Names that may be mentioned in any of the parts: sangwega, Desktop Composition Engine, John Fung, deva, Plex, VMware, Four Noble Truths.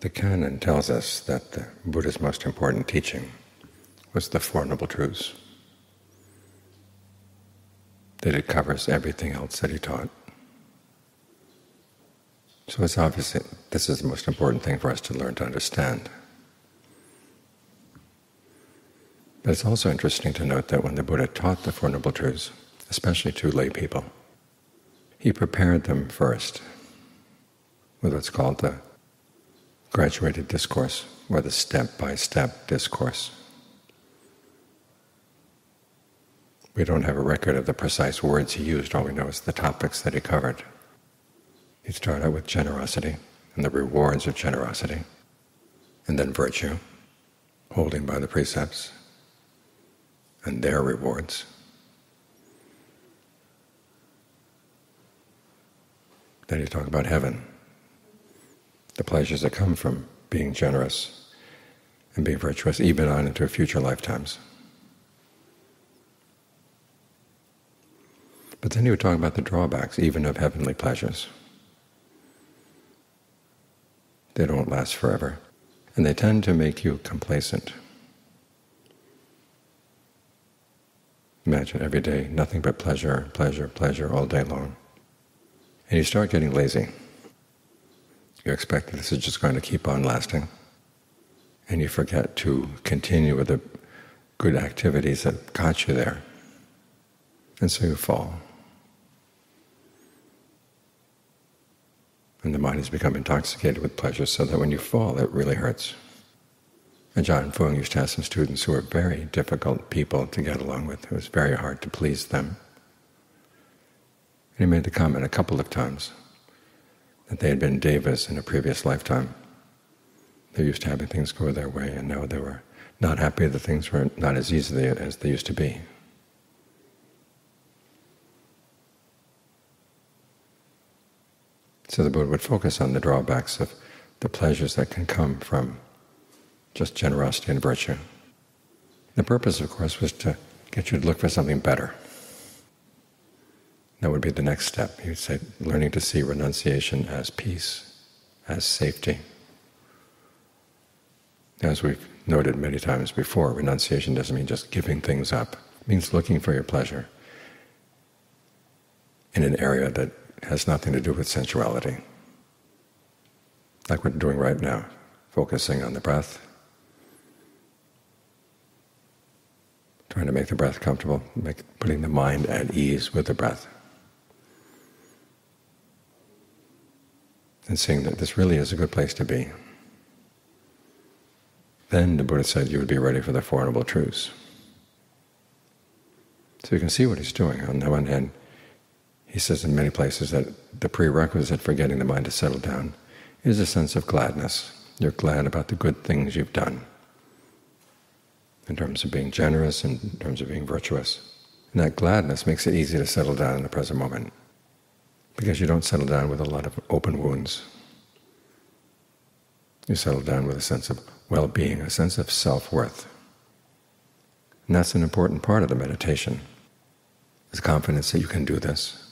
The canon tells us that the Buddha's most important teaching was the Four Noble Truths, that it covers everything else that he taught. So it's obvious that this is the most important thing for us to learn to understand. But it's also interesting to note that when the Buddha taught the Four Noble Truths, especially to lay people, he prepared them first with what's called the graduated discourse, or the step-by-step discourse. We don't have a record of the precise words he used. All we know is the topics that he covered. He started out with generosity and the rewards of generosity, and then virtue, holding by the precepts, and their rewards. Then he talked about heaven, the pleasures that come from being generous and being virtuous, even on into future lifetimes. But then he would talk about the drawbacks, even of heavenly pleasures. They don't last forever, and they tend to make you complacent. Imagine every day nothing but pleasure, pleasure, pleasure all day long, and you start getting lazy. You expect that this is just going to keep on lasting, and you forget to continue with the good activities that got you there, and so you fall. And the mind has become intoxicated with pleasure, so that when you fall, it really hurts. And John Fung used to have some students who were very difficult people to get along with. It was very hard to please them. And he made the comment a couple of times that they had been devas in a previous lifetime. They used to having things go their way, and now they were not happy that things were not as easy as they used to be. So the Buddha would focus on the drawbacks of the pleasures that can come from just generosity and virtue. The purpose, of course, was to get you to look for something better. That would be the next step. He would say, learning to see renunciation as peace, as safety. As we've noted many times before, renunciation doesn't mean just giving things up. It means looking for your pleasure in an area that has nothing to do with sensuality. Like we're doing right now, focusing on the breath, trying to make the breath comfortable, putting the mind at ease with the breath, and seeing that this really is a good place to be. Then the Buddha said you would be ready for the Four Noble Truths. So you can see what he's doing. On the one hand, he says in many places that the prerequisite for getting the mind to settle down is a sense of gladness. You're glad about the good things you've done, in terms of being generous, in terms of being virtuous. And that gladness makes it easy to settle down in the present moment, because you don't settle down with a lot of open wounds. You settle down with a sense of well-being, a sense of self-worth. And that's an important part of the meditation, is confidence that you can do this,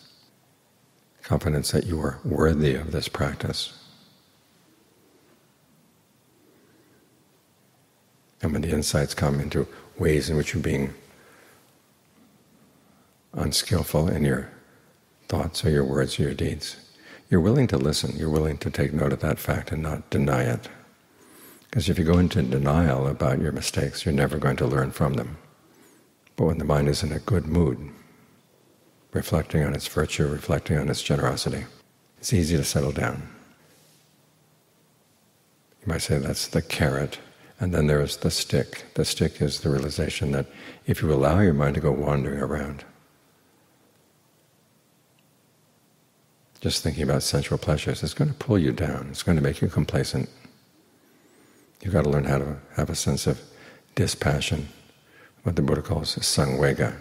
confidence that you are worthy of this practice. And when the insights come into ways in which you're being unskillful in your thoughts or your words or your deeds, you're willing to listen, you're willing to take note of that fact and not deny it. Because if you go into denial about your mistakes, you're never going to learn from them. But when the mind is in a good mood, reflecting on its virtue, reflecting on its generosity, it's easy to settle down. You might say that's the carrot. And then there is the stick. The stick is the realization that if you allow your mind to go wandering around, just thinking about sensual pleasures, it's going to pull you down. It's going to make you complacent. You've got to learn how to have a sense of dispassion, what the Buddha calls sangwega,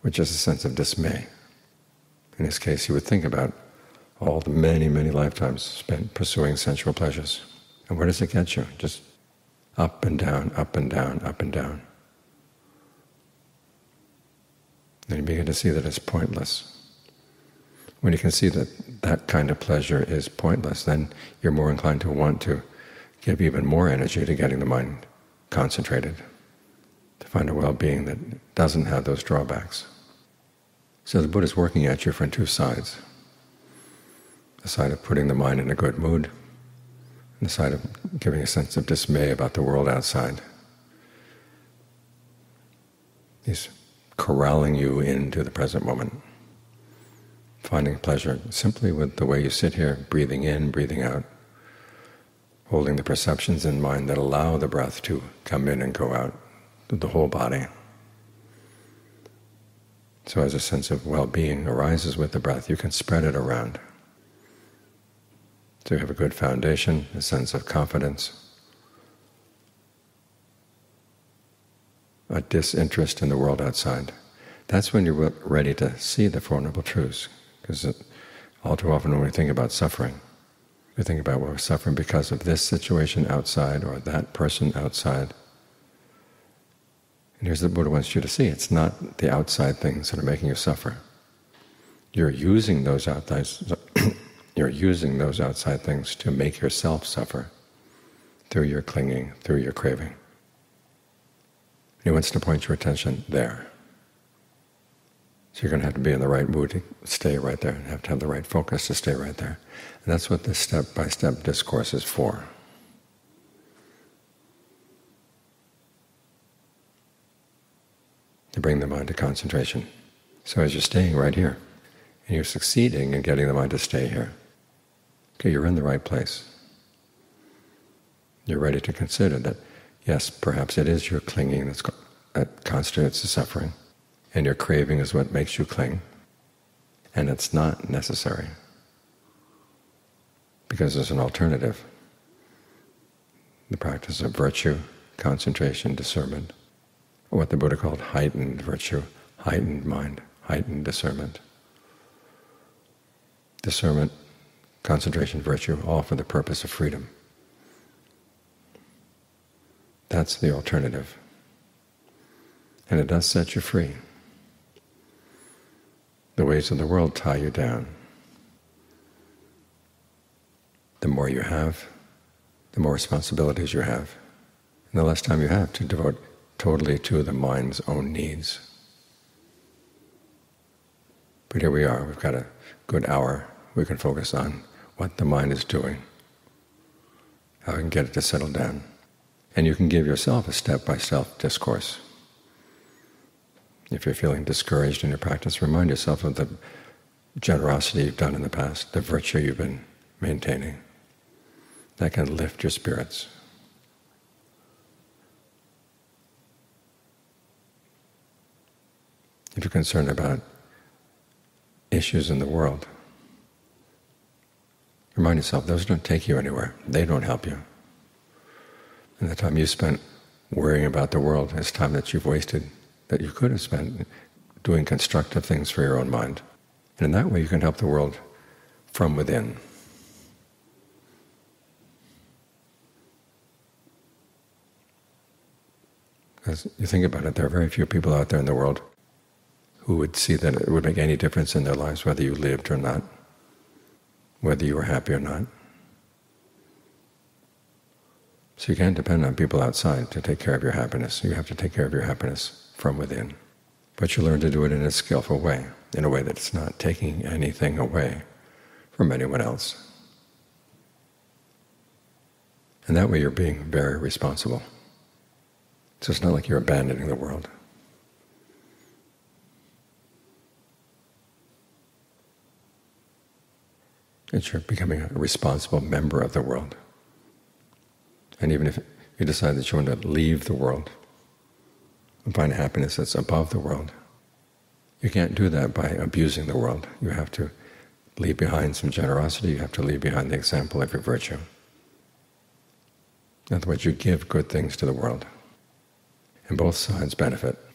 which is a sense of dismay. In his case, he would think about all the many, many lifetimes spent pursuing sensual pleasures. And where does it get you? Just up and down, up and down, up and down. Then you begin to see that it's pointless. When you can see that that kind of pleasure is pointless, then you're more inclined to want to give even more energy to getting the mind concentrated, to find a well-being that doesn't have those drawbacks. So the Buddha is working at you from two sides: the side of putting the mind in a good mood, and the side of giving a sense of dismay about the world outside. He's corralling you into the present moment, finding pleasure simply with the way you sit here, breathing in, breathing out, holding the perceptions in mind that allow the breath to come in and go out through the whole body. So as a sense of well-being arises with the breath, you can spread it around. So you have a good foundation, a sense of confidence, a disinterest in the world outside. That's when you're ready to see the Four Noble Truths, because all too often when we think about suffering, we think about we're suffering because of this situation outside or that person outside. And here's what the Buddha wants you to see: it's not the outside things that are making you suffer. You're using those outside things to make yourself suffer through your clinging, through your craving. He wants to point your attention there. So you're going to have to be in the right mood to stay right there, and have to have the right focus to stay right there. And that's what this step-by-step discourse is for. To bring the mind to concentration. So as you're staying right here, and you're succeeding in getting the mind to stay here, okay, you're in the right place. You're ready to consider that, yes, perhaps it is your clinging that constitutes the suffering, and your craving is what makes you cling, and it's not necessary, because there's an alternative: the practice of virtue, concentration, discernment, or what the Buddha called heightened virtue, heightened mind, heightened discernment. Discernment, concentration, virtue, all for the purpose of freedom. That's the alternative, and it does set you free. The ways of the world tie you down. The more you have, the more responsibilities you have, and the less time you have to devote totally to the mind's own needs. But here we are, we've got a good hour we can focus on what the mind is doing, how we can get it to settle down. And you can give yourself a step-by-step discourse. If you're feeling discouraged in your practice, remind yourself of the generosity you've done in the past, the virtue you've been maintaining. That can lift your spirits. If you're concerned about issues in the world, remind yourself those don't take you anywhere. They don't help you. And the time you spent worrying about the world is time that you've wasted, that you could have spent doing constructive things for your own mind. And in that way you can help the world from within. As you think about it, there are very few people out there in the world who would see that it would make any difference in their lives whether you lived or not, whether you were happy or not. So you can't depend on people outside to take care of your happiness. You have to take care of your happiness from within. But you learn to do it in a skillful way, in a way that's not taking anything away from anyone else. And that way you're being very responsible. So it's not like you're abandoning the world. It's you're becoming a responsible member of the world. And even if you decide that you want to leave the world and find happiness that's above the world, you can't do that by abusing the world. You have to leave behind some generosity. You have to leave behind the example of your virtue. In other words, you give good things to the world, and both sides benefit.